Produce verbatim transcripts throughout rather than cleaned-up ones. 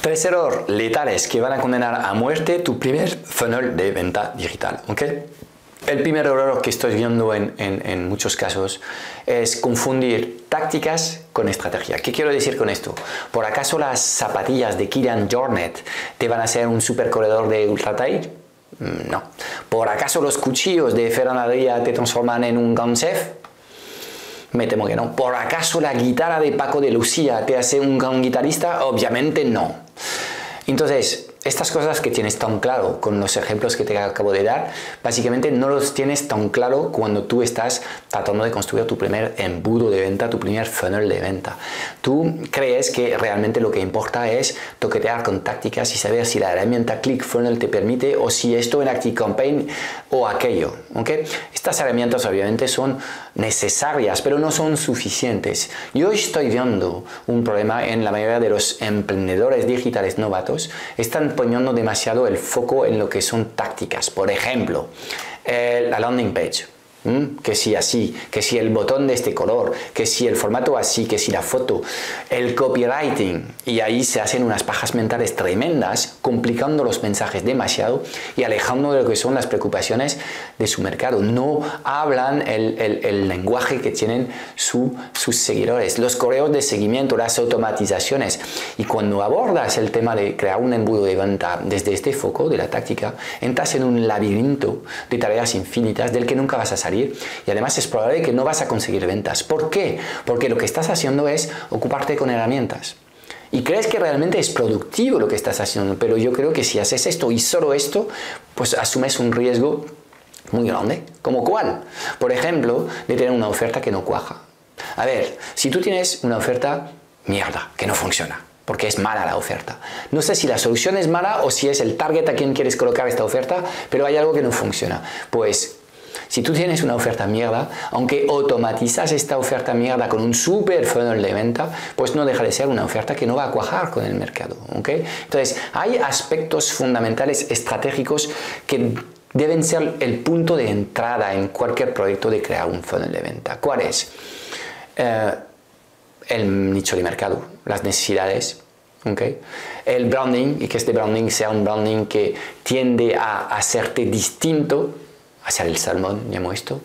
Tres errores letales que van a condenar a muerte tu primer funnel de venta digital, ¿ok? El primer error que estoy viendo en, en, en muchos casos es confundir tácticas con estrategia. ¿Qué quiero decir con esto? ¿Por acaso las zapatillas de Kilian Jornet te van a hacer un super corredor de ultra trail? No. ¿Por acaso los cuchillos de Ferran Adrià te transforman en un gansef? Me temo que no. ¿Por acaso la guitarra de Paco de Lucía te hace un gran guitarrista? Obviamente no. Entonces, estas cosas que tienes tan claro con los ejemplos que te acabo de dar, básicamente no los tienes tan claro cuando tú estás tratando de construir tu primer embudo de venta, tu primer funnel de venta. Tú crees que realmente lo que importa es toquetear con tácticas y saber si la herramienta ClickFunnel te permite o si esto en ActiveCampaign o aquello, ¿ok? Estas herramientas obviamente son necesarias, pero no son suficientes. Yo estoy viendo un problema en la mayoría de los emprendedores digitales novatos. Están poniendo demasiado el foco en lo que son tácticas. Por ejemplo, eh, la landing page, ¿Mm? que si así, que si el botón de este color, que si el formato así, que si la foto, el copywriting, y ahí se hacen unas pajas mentales tremendas, complicando los mensajes demasiado y alejando de lo que son las preocupaciones de su mercado. No hablan el, el, el lenguaje que tienen su, sus seguidores, los correos de seguimiento, las automatizaciones. Y cuando abordas el tema de crear un embudo de venta desde este foco de la táctica, entras en un laberinto de tareas infinitas del que nunca vas a salir. Y además es probable que no vas a conseguir ventas. ¿Por qué? Porque lo que estás haciendo es ocuparte con herramientas. Y crees que realmente es productivo lo que estás haciendo, pero yo creo que si haces esto y solo esto, pues asumes un riesgo muy grande. ¿Como cuál? Por ejemplo, de tener una oferta que no cuaja. A ver, si tú tienes una oferta mierda, que no funciona, porque es mala la oferta. No sé si la solución es mala o si es el target a quien quieres colocar esta oferta, pero hay algo que no funciona. Pues si tú tienes una oferta mierda, aunque automatizas esta oferta mierda con un super funnel de venta, pues no deja de ser una oferta que no va a cuajar con el mercado, ¿ok? Entonces, hay aspectos fundamentales estratégicos que deben ser el punto de entrada en cualquier proyecto de crear un funnel de venta. ¿Cuál es? Eh, el nicho de mercado, las necesidades, ¿ok? El branding, y que este branding sea un branding que tiende a hacerte distinto, hacer el salmón, llamo esto.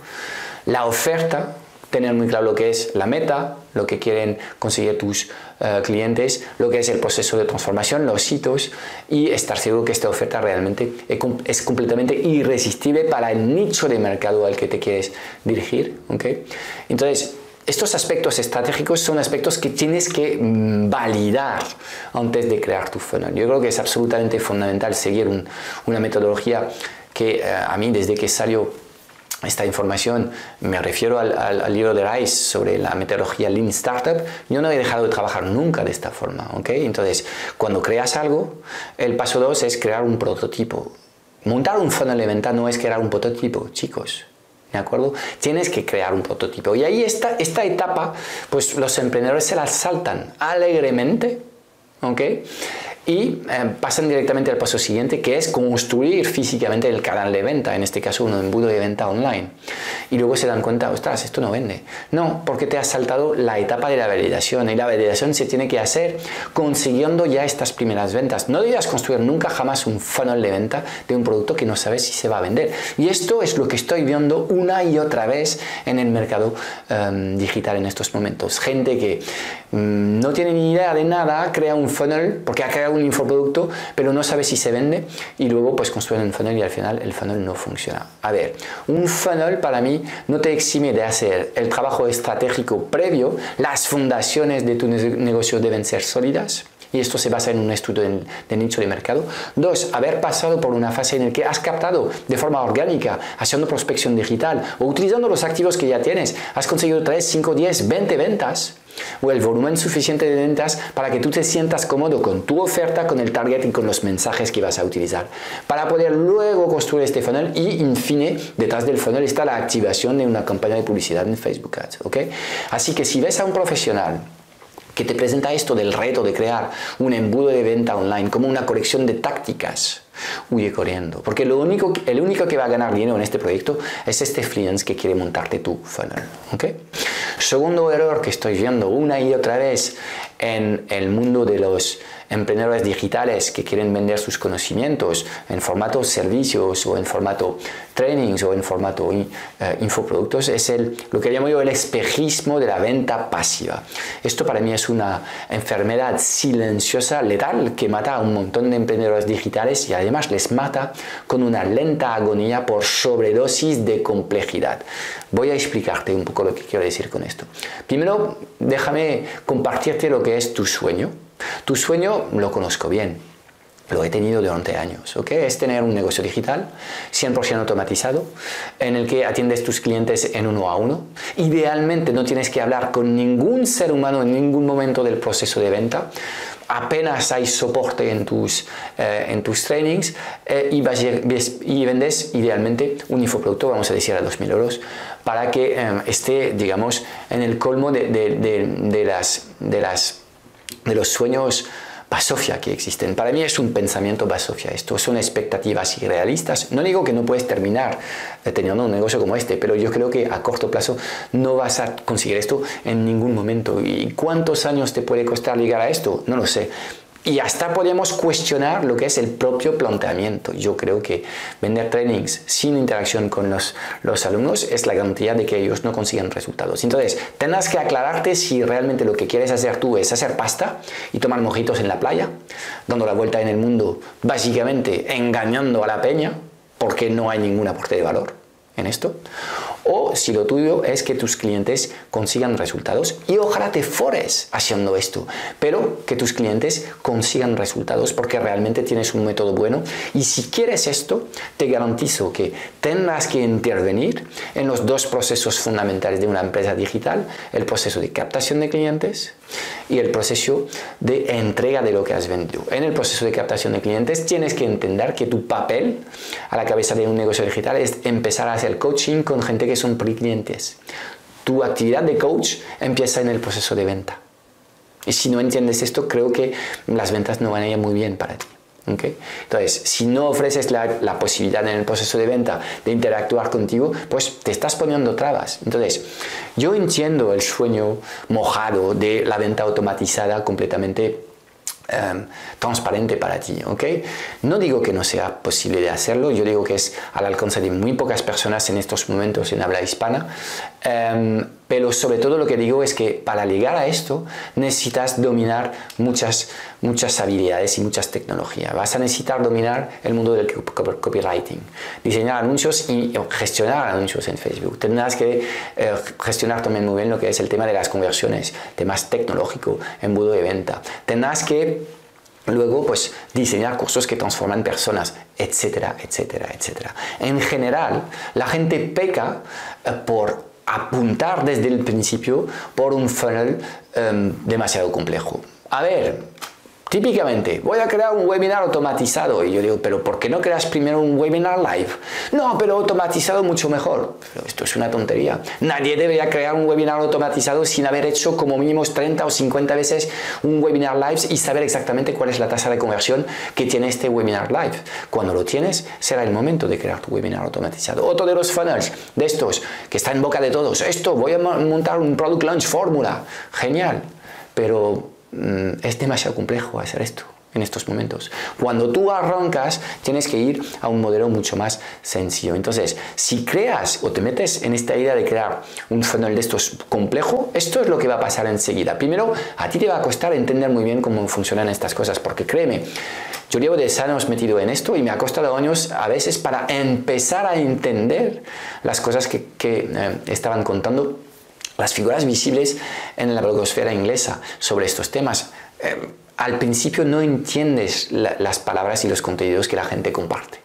La oferta, tener muy claro lo que es la meta, lo que quieren conseguir tus uh, clientes, lo que es el proceso de transformación, los hitos, y estar seguro que esta oferta realmente es completamente irresistible para el nicho de mercado al que te quieres dirigir, ¿ok? Entonces, estos aspectos estratégicos son aspectos que tienes que validar antes de crear tu funnel. Yo creo que es absolutamente fundamental seguir un, una metodología que eh, a mí desde que salió esta información, me refiero al, al, al libro de Rice sobre la metodología Lean Startup, yo no he dejado de trabajar nunca de esta forma, ¿ok? Entonces, cuando creas algo, el paso dos es crear un prototipo. Montar un funnel de venta no es crear un prototipo, chicos, ¿de acuerdo? Tienes que crear un prototipo. Y ahí está esta etapa, pues los emprendedores se la saltan alegremente, ¿ok? Y eh, pasan directamente al paso siguiente, que es construir físicamente el canal de venta, en este caso un embudo de venta online. Y luego se dan cuenta, ostras, esto no vende. No, porque te has saltado la etapa de la validación, y la validación se tiene que hacer consiguiendo ya estas primeras ventas. No debías construir nunca jamás un funnel de venta de un producto que no sabes si se va a vender. Y esto es lo que estoy viendo una y otra vez en el mercado um, digital en estos momentos. Gente que um, no tiene ni idea de nada, crea un funnel porque ha creado un infoproducto, pero no sabe si se vende, y luego pues construyen un funnel y al final el funnel no funciona. A ver, un funnel para mí no te exime de hacer el trabajo estratégico previo. Las fundaciones de tu negocio deben ser sólidas, y esto se basa en un estudio de nicho de mercado. Dos, haber pasado por una fase en la que has captado de forma orgánica, haciendo prospección digital o utilizando los activos que ya tienes, has conseguido tres, cinco, diez, veinte ventas, o el volumen suficiente de ventas para que tú te sientas cómodo con tu oferta, con el target y con los mensajes que vas a utilizar, para poder luego construir este funnel. Y, en fin, detrás del funnel está la activación de una campaña de publicidad en Facebook Ads, ¿ok? Así que si ves a un profesional que te presenta esto del reto de crear un embudo de venta online como una colección de tácticas, huye corriendo, porque lo único, el único que va a ganar dinero en este proyecto es este freelance que quiere montarte tu funnel, ¿ok? Segundo error que estoy viendo una y otra vez en el mundo de los emprendedores digitales que quieren vender sus conocimientos en formato servicios o en formato trainings o en formato in, eh, infoproductos es el, lo que llamo yo el espejismo de la venta pasiva. Esto para mí es una enfermedad silenciosa, letal, que mata a un montón de emprendedores digitales y además les mata con una lenta agonía por sobredosis de complejidad. Voy a explicarte un poco lo que quiero decir con esto. Primero, déjame compartirte lo que es tu sueño. Tu sueño lo conozco bien, lo he tenido durante años, ¿ok? Es tener un negocio digital cien por ciento automatizado en el que atiendes tus clientes en uno a uno. Idealmente no tienes que hablar con ningún ser humano en ningún momento del proceso de venta. Apenas hay soporte en tus, eh, en tus trainings eh, y, vas, y vendes idealmente un infoproducto, vamos a decir, a dos mil euros para que eh, esté, digamos, en el colmo de, de, de, de las... De las de los sueños basofia que existen. Para mí es un pensamiento basofia, esto son expectativas irrealistas. No digo que no puedes terminar teniendo un negocio como este, pero yo creo que a corto plazo no vas a conseguir esto en ningún momento. ¿Y cuántos años te puede costar llegar a esto? No lo sé. Y hasta podemos cuestionar lo que es el propio planteamiento. Yo creo que vender trainings sin interacción con los, los alumnos es la garantía de que ellos no consiguen resultados. Entonces, tendrás que aclararte si realmente lo que quieres hacer tú es hacer pasta y tomar mojitos en la playa, dando la vuelta en el mundo, básicamente engañando a la peña, porque no hay ningún aporte de valor en esto, o si lo tuyo es que tus clientes consigan resultados y ojalá te fores haciendo esto, pero que tus clientes consigan resultados porque realmente tienes un método bueno. Y si quieres esto, te garantizo que tendrás que intervenir en los dos procesos fundamentales de una empresa digital, el proceso de captación de clientes y el proceso de entrega de lo que has vendido. En el proceso de captación de clientes tienes que entender que tu papel a la cabeza de un negocio digital es empezar a hacer coaching con gente que son pre-clientes. Tu actividad de coach empieza en el proceso de venta. Y si no entiendes esto, creo que las ventas no van a ir muy bien para ti. ¿Okay? Entonces, si no ofreces la, la posibilidad en el proceso de venta de interactuar contigo, pues te estás poniendo trabas. Entonces, yo entiendo el sueño mojado de la venta automatizada completamente Um, transparente para ti, ¿ok? No digo que no sea posible de hacerlo, yo digo que es al alcance de muy pocas personas en estos momentos en habla hispana, um, pero sobre todo lo que digo es que para llegar a esto necesitas dominar muchas, muchas habilidades y muchas tecnologías. Vas a necesitar dominar el mundo del copywriting, diseñar anuncios y gestionar anuncios en Facebook. Tendrás que eh, gestionar también muy bien lo que es el tema de las conversiones, temas tecnológico, embudo de venta. Tendrás que luego, pues, diseñar cursos que transforman personas, etcétera, etcétera, etcétera. En general, la gente peca eh, por apuntar desde el principio por un funnel eh, demasiado complejo. A ver, típicamente, voy a crear un webinar automatizado. Y yo digo, pero ¿por qué no creas primero un webinar live? No, pero automatizado mucho mejor. Pero esto es una tontería. Nadie debería crear un webinar automatizado sin haber hecho como mínimo treinta o cincuenta veces un webinar live y saber exactamente cuál es la tasa de conversión que tiene este webinar live. Cuando lo tienes, será el momento de crear tu webinar automatizado. Otro de los funnels de estos, que está en boca de todos. Esto, voy a montar un product launch fórmula. Genial. Pero es demasiado complejo hacer esto en estos momentos. Cuando tú arrancas, tienes que ir a un modelo mucho más sencillo. Entonces, si creas o te metes en esta idea de crear un funnel de estos complejo, esto es lo que va a pasar enseguida. Primero, a ti te va a costar entender muy bien cómo funcionan estas cosas, porque créeme, yo llevo diez años metido en esto y me ha costado años a veces para empezar a entender las cosas que, que eh, estaban contando las figuras visibles en la blogosfera inglesa sobre estos temas. Eh, al principio no entiendes la, las palabras y los contenidos que la gente comparte.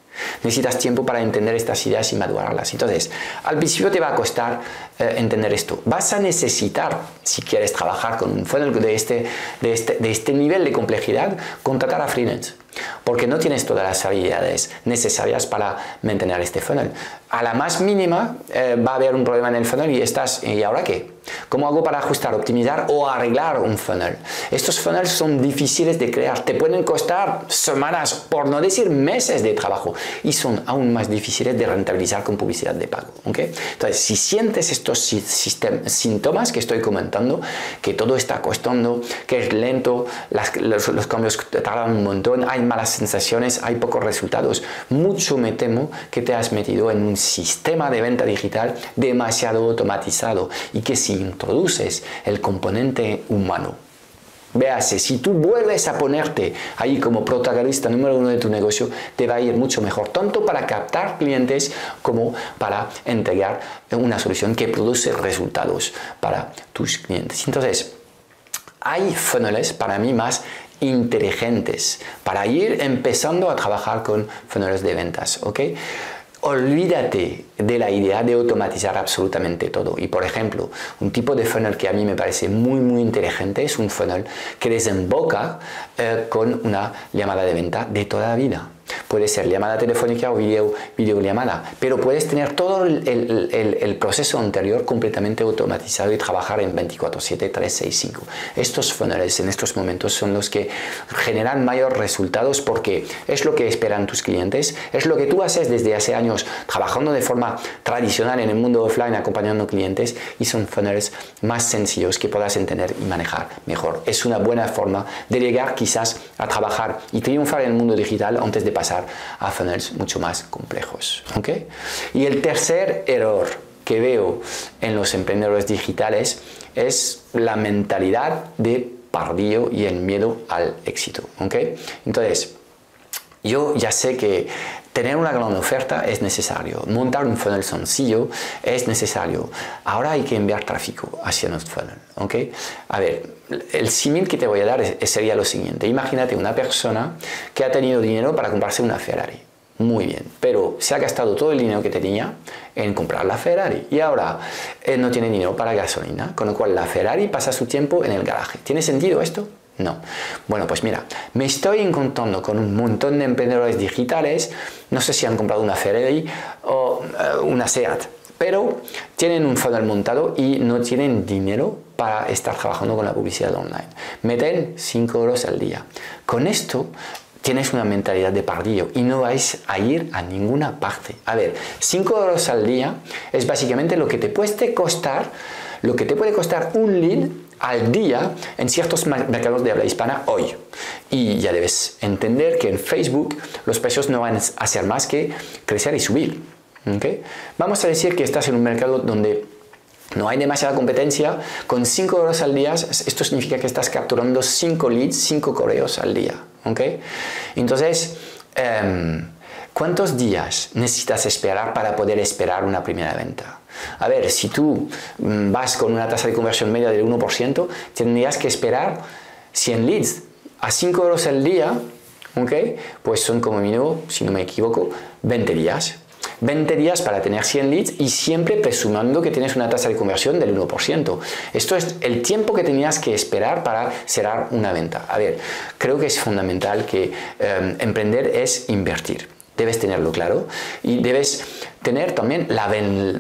Necesitas tiempo para entender estas ideas y madurarlas. Entonces, al principio te va a costar eh, entender esto. Vas a necesitar, si quieres trabajar con un funnel de este, de este, de este nivel de complejidad, contratar a freelance. porque no tienes todas las habilidades necesarias para mantener este funnel. A la más mínima eh, va a haber un problema en el funnel y estás, ¿y ahora qué? ¿Cómo hago para ajustar, optimizar o arreglar un funnel? Estos funnels son difíciles de crear, te pueden costar semanas, por no decir meses de trabajo, y son aún más difíciles de rentabilizar con publicidad de pago, ¿ok? Entonces, si sientes estos síntomas que estoy comentando, que todo está costando, que es lento, las, los, los cambios tardan un montón, hay malas sensaciones, hay pocos resultados, mucho me temo que te has metido en un sistema de venta digital demasiado automatizado y que si introduces el componente humano, véase, si tú vuelves a ponerte ahí como protagonista número uno de tu negocio, te va a ir mucho mejor, tanto para captar clientes como para entregar una solución que produce resultados para tus clientes. Entonces, hay funnels para mí más inteligentes para ir empezando a trabajar con funnels de ventas, ¿ok? Olvídate de la idea de automatizar absolutamente todo. Y por ejemplo, un tipo de funnel que a mí me parece muy muy inteligente es un funnel que desemboca eh, con una llamada de venta de toda la vida. Puede ser llamada telefónica o video, videollamada, pero puedes tener todo el, el, el, el proceso anterior completamente automatizado y trabajar en veinticuatro siete, trescientos sesenta y cinco. Estos funnels en estos momentos son los que generan mayores resultados porque es lo que esperan tus clientes, es lo que tú haces desde hace años trabajando de forma tradicional en el mundo offline acompañando clientes, y son funnels más sencillos que puedas entender y manejar mejor. Es una buena forma de llegar quizás a trabajar y triunfar en el mundo digital antes de pasar a funnels mucho más complejos, ¿ok? Y el tercer error que veo en los emprendedores digitales es la mentalidad de pardillo y el miedo al éxito, ¿ok? Entonces, yo ya sé que tener una gran oferta es necesario, montar un funnel sencillo es necesario, ahora hay que enviar tráfico hacia nuestro funnel, ¿ok? A ver, el símil que te voy a dar es, sería lo siguiente. Imagínate una persona que ha tenido dinero para comprarse una Ferrari, muy bien, pero se ha gastado todo el dinero que tenía en comprar la Ferrari y ahora él no tiene dinero para gasolina, con lo cual la Ferrari pasa su tiempo en el garaje. ¿Tiene sentido esto? No. Bueno, pues mira, me estoy encontrando con un montón de emprendedores digitales, no sé si han comprado una Ferrari o uh, una SEAT, pero tienen un funnel montado y no tienen dinero para estar trabajando con la publicidad online. Meten cinco euros al día. Con esto tienes una mentalidad de pardillo y no vais a ir a ninguna parte. A ver, cinco euros al día es básicamente lo que te puede costar, lo que te puede costar un lead al día en ciertos mercados de habla hispana hoy. Y ya debes entender que en Facebook los precios no van a hacer más que crecer y subir, ¿okay? Vamos a decir que estás en un mercado donde no hay demasiada competencia, con cinco euros al día, esto significa que estás capturando cinco leads, cinco correos al día, ¿okay? Entonces, eh, ¿cuántos días necesitas esperar para poder esperar una primera venta? A ver, si tú vas con una tasa de conversión media del uno por ciento, tendrías que esperar cien leads a cinco euros al día, ¿ok? Pues son como mínimo, si no me equivoco, veinte días. veinte días para tener cien leads y siempre presumiendo que tienes una tasa de conversión del uno por ciento. Esto es el tiempo que tenías que esperar para cerrar una venta. A ver, creo que es fundamental que eh, emprender es invertir. Debes tenerlo claro y debes tener también la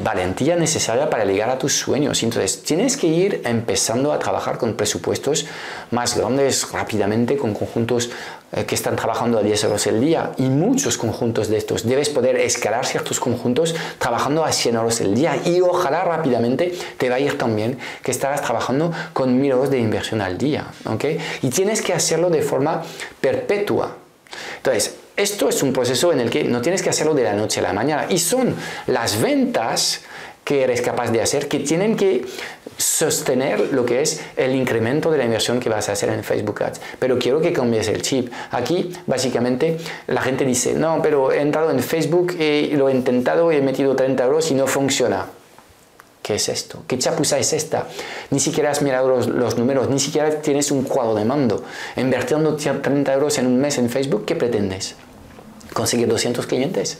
valentía necesaria para llegar a tus sueños. Entonces, tienes que ir empezando a trabajar con presupuestos más grandes rápidamente, con conjuntos eh, que están trabajando a diez euros el día y muchos conjuntos de estos. Debes poder escalar ciertos conjuntos trabajando a cien euros el día y ojalá rápidamente te va a ir también que estarás trabajando con mil euros de inversión al día, ¿ok? Y tienes que hacerlo de forma perpetua. Entonces, esto es un proceso en el que no tienes que hacerlo de la noche a la mañana y son las ventas que eres capaz de hacer que tienen que sostener lo que es el incremento de la inversión que vas a hacer en Facebook Ads. Pero quiero que cambies el chip. Aquí básicamente la gente dice, no, pero he entrado en Facebook y lo he intentado y he metido treinta euros y no funciona. ¿Qué es esto? ¿Qué chapuza es esta? Ni siquiera has mirado los, los números, ni siquiera tienes un cuadro de mando. Invirtiendo treinta euros en un mes en Facebook, ¿qué pretendes? ¿Conseguir doscientos clientes?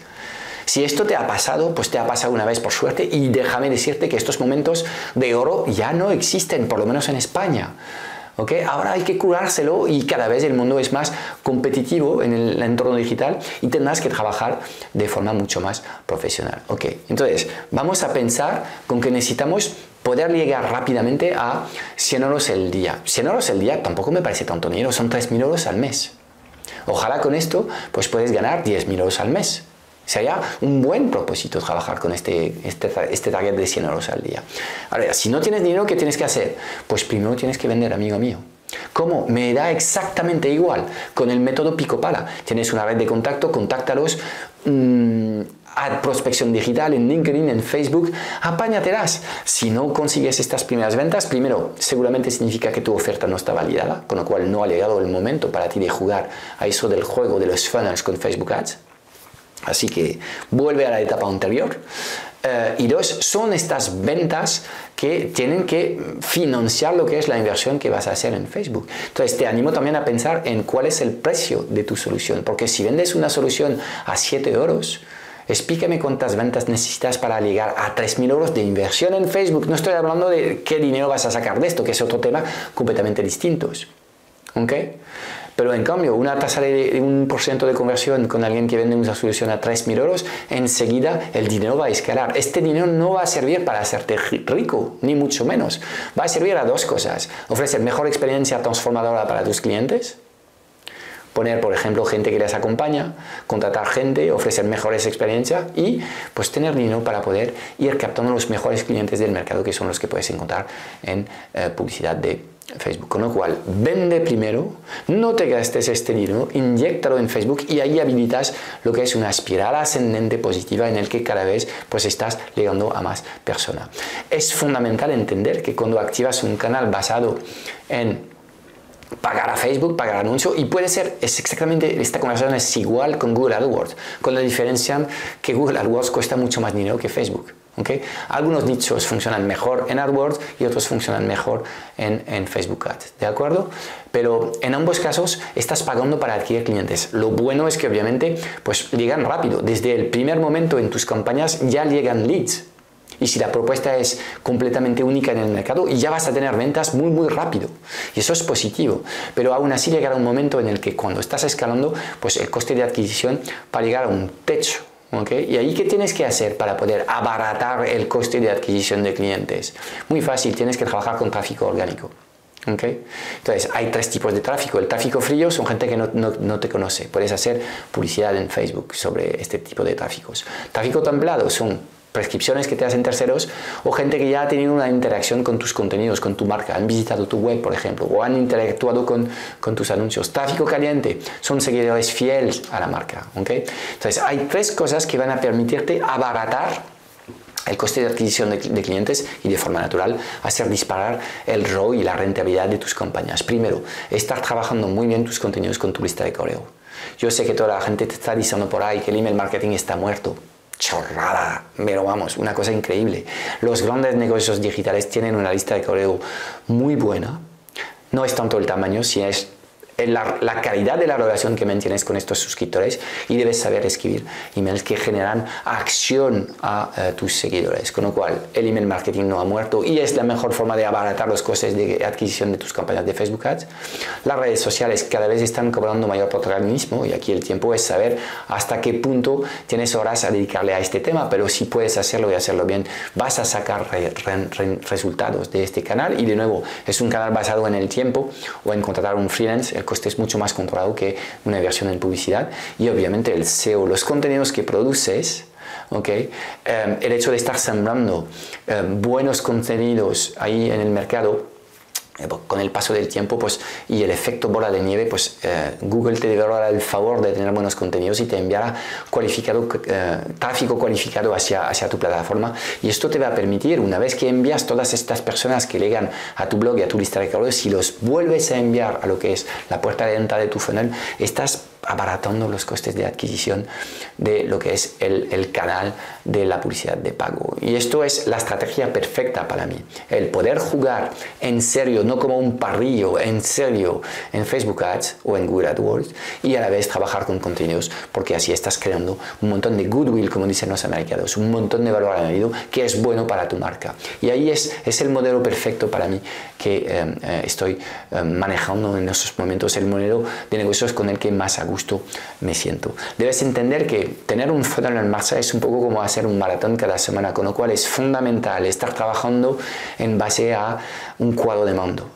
Si esto te ha pasado, pues te ha pasado una vez por suerte y déjame decirte que estos momentos de oro ya no existen, por lo menos en España. ¿ok? Ahora hay que curárselo y cada vez el mundo es más competitivo en el entorno digital y tendrás que trabajar de forma mucho más profesional, ¿ok? Entonces, vamos a pensar con que necesitamos poder llegar rápidamente a cien euros el día. cien euros el día tampoco me parece tanto dinero, son tres mil euros al mes. Ojalá con esto pues puedes ganar diez mil euros al mes. Sería un buen propósito trabajar con este, este, este target de cien euros al día. Ahora, si no tienes dinero, ¿qué tienes que hacer? Pues primero tienes que vender, amigo mío. ¿Cómo? Me da exactamente igual con el método pico-pala. Tienes una red de contacto, contáctalos, mmm, a prospección digital, en LinkedIn, en Facebook, apáñatelas. Si no consigues estas primeras ventas, primero, seguramente significa que tu oferta no está validada, con lo cual no ha llegado el momento para ti de jugar a eso del juego de los funnels con Facebook Ads. Así que vuelve a la etapa anterior. Eh, y dos, son estas ventas que tienen que financiar lo que es la inversión que vas a hacer en Facebook. Entonces te animo también a pensar en cuál es el precio de tu solución, porque si vendes una solución a siete euros, explícame cuántas ventas necesitas para llegar a tres mil euros de inversión en Facebook. No estoy hablando de qué dinero vas a sacar de esto, que es otro tema completamente distinto. ¿Ok? Pero en cambio, una tasa de un por ciento de conversión con alguien que vende una solución a tres mil euros, enseguida el dinero va a escalar. Este dinero no va a servir para hacerte rico, ni mucho menos. Va a servir a dos cosas. Ofrecer mejor experiencia transformadora para tus clientes. Poner, por ejemplo, gente que les acompaña, contratar gente, ofrecer mejores experiencias y pues tener dinero para poder ir captando los mejores clientes del mercado, que son los que puedes encontrar en eh, publicidad de Facebook. Con lo cual, vende primero, no te gastes este dinero, inyéctalo en Facebook y ahí habilitas lo que es una espiral ascendente positiva en el que cada vez pues estás llegando a más personas. Es fundamental entender que cuando activas un canal basado en pagar a Facebook, pagar anuncio, y puede ser, es exactamente, esta conversación es igual con Google AdWords, con la diferencia que Google AdWords cuesta mucho más dinero que Facebook. ¿Okay? Algunos nichos funcionan mejor en AdWords y otros funcionan mejor en, en Facebook Ads, ¿de acuerdo? Pero en ambos casos estás pagando para adquirir clientes. Lo bueno es que obviamente pues llegan rápido. Desde el primer momento en tus campañas ya llegan leads. Y si la propuesta es completamente única en el mercado, ya vas a tener ventas muy muy rápido. Y eso es positivo. Pero aún así llegará un momento en el que cuando estás escalando, pues el coste de adquisición va a llegar a un techo. ¿Okay? ¿Y ahí qué tienes que hacer para poder abaratar el coste de adquisición de clientes? Muy fácil, tienes que trabajar con tráfico orgánico. ¿Okay? Entonces, hay tres tipos de tráfico. El tráfico frío son gente que no, no, no te conoce. Puedes hacer publicidad en Facebook sobre este tipo de tráficos. Tráfico templado son prescripciones que te hacen terceros o gente que ya ha tenido una interacción con tus contenidos, con tu marca, han visitado tu web, por ejemplo, o han interactuado con, con tus anuncios. Tráfico caliente, son seguidores fieles a la marca, ¿ok? Entonces, hay tres cosas que van a permitirte abaratar el coste de adquisición de, de clientes y de forma natural hacer disparar el R O I y la rentabilidad de tus campañas. Primero, estar trabajando muy bien tus contenidos con tu lista de correo. Yo sé que toda la gente te está diciendo por ahí que el email marketing está muerto. Chorrada, pero vamos, una cosa increíble. Los grandes negocios digitales tienen una lista de correo muy buena. No es tanto el tamaño, sino es la, la calidad de la relación que mantienes con estos suscriptores, y debes saber escribir emails que generan acción a eh, tus seguidores. Con lo cual, el email marketing no ha muerto y es la mejor forma de abaratar los costes de adquisición de tus campañas de Facebook Ads. Las redes sociales cada vez están cobrando mayor protagonismo y aquí el tiempo es saber hasta qué punto tienes horas a dedicarle a este tema, pero si puedes hacerlo y hacerlo bien, vas a sacar re, re, re, resultados de este canal. Y de nuevo, es un canal basado en el tiempo o en contratar un freelance. El coste es mucho más controlado que una inversión en publicidad, y obviamente el S E O, los contenidos que produces, ¿okay? Eh, el hecho de estar sembrando eh, buenos contenidos ahí en el mercado, eh, con el paso del tiempo pues, y el efecto bola de nieve, pues eh, Google te devolverá el favor de tener buenos contenidos y te enviará cualificado, eh, tráfico cualificado hacia, hacia tu plataforma, y esto te va a permitir, una vez que envías todas estas personas que llegan a tu blog y a tu lista de correos, si los vuelves a enviar a lo que es la puerta de entrada de tu funnel, estás abaratando los costes de adquisición de lo que es el, el canal de la publicidad de pago. Y esto es la estrategia perfecta para mí, el poder jugar en serio, no como un parrillo, en serio en Facebook Ads o en Google AdWords, y a la vez trabajar con contenidos, porque así estás creando un montón de goodwill, como dicen los americanos, un montón de valor añadido que es bueno para tu marca. Y ahí es, es el modelo perfecto para mí que eh, estoy eh, manejando en estos momentos, el modelo de negocios con el que más a gusto me siento. Debes entender que tener un funnel en marcha es un poco como hacer un maratón cada semana, con lo cual es fundamental estar trabajando en base a un cuadro de mando.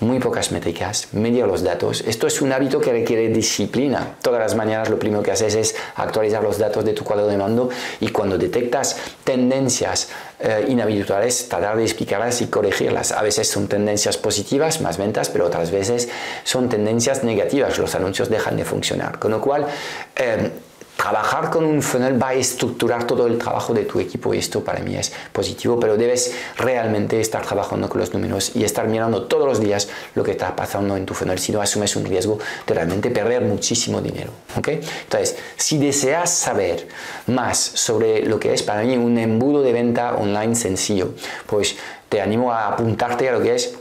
Muy pocas métricas, medir los datos. Esto es un hábito que requiere disciplina. Todas las mañanas lo primero que haces es actualizar los datos de tu cuadro de mando, y cuando detectas tendencias eh, inhabituales, tratar de explicarlas y corregirlas. A veces son tendencias positivas, más ventas, pero otras veces son tendencias negativas. Los anuncios dejan de funcionar. Con lo cual, eh, trabajar con un funnel va a estructurar todo el trabajo de tu equipo, y esto para mí es positivo, pero debes realmente estar trabajando con los números y estar mirando todos los días lo que está pasando en tu funnel, si no asumes un riesgo de realmente perder muchísimo dinero, ¿ok? Entonces, si deseas saber más sobre lo que es para mí un embudo de venta online sencillo, pues te animo a apuntarte a lo que es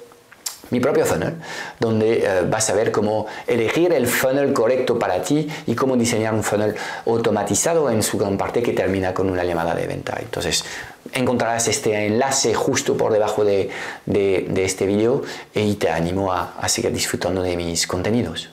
mi propio funnel, donde eh, vas a ver cómo elegir el funnel correcto para ti y cómo diseñar un funnel automatizado en su gran parte que termina con una llamada de venta. Entonces encontrarás este enlace justo por debajo de, de, de este vídeo, y te animo a, a seguir disfrutando de mis contenidos.